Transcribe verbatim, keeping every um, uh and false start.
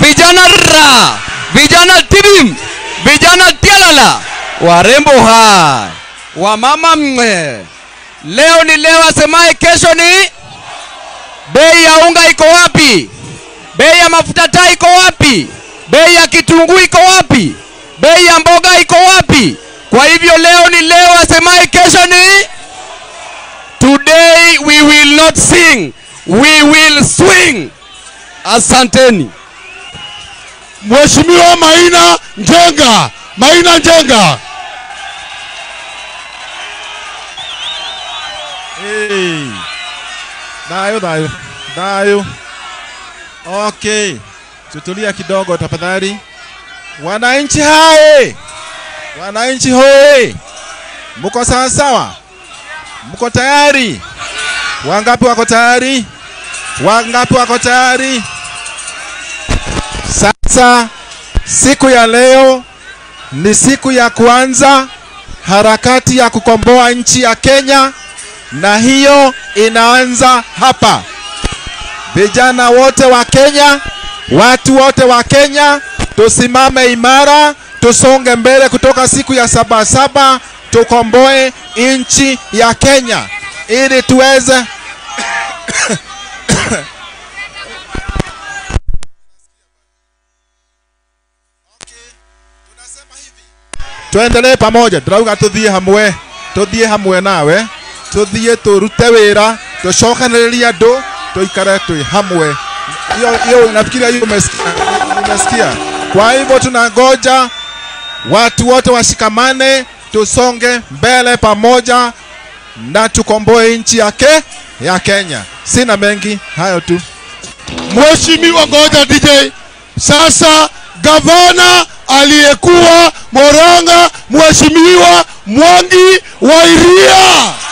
vijana ra, vijana tibim, vijana tialala, warembo hai, wamama mwe. Leo ni leo asemaye kesho ni bei ya unga iko wapi? Bei ya mafuta taa iko wapi? Bei ya kitunguu iko wapi? Bei ya mboga iko wapi? Kwa hivyo leo ni leo asemaye kesho ni today we will not sing, we will swing. Asanteni. Mheshimiwa Maina Njenga, Maina Njenga. Hey. Dayo, dayo, dayo. Okay. Tutulia kidogo tafadhali. Wananchi hae. Wananchi hoe. Mko sawa sawa? Mko tayari? Wangapi wako tayari? Wangapi wako tayari? Sasa siku ya leo ni siku ya kwanza harakati ya kukomboa nchi ya Kenya, na hiyo inaanza hapa. Vijana wote wa Kenya, watu wote wa Kenya, tusimame imara, tusonge mbele kutoka siku ya saba saba, tukomboe nchi ya Kenya ili tuweze tuendelee pamoja. Drauga tudhie hamwe, tudhie hamwe nawe, tudhie turute wera, tushokanereria do, tuikare tu hamwe. Hiyo hiyo nafikiria hiyo umesikia. Kwa hivyo tunangoja watu wote washikamane, tusonge mbele pamoja na tukomboe nchi yake ya Kenya. Sina mengi, hayo tu. Mheshimiwa, ngoja D J. Sasa gavana aliyekuwa Murang'a Mheshimiwa Mwangi wa Iria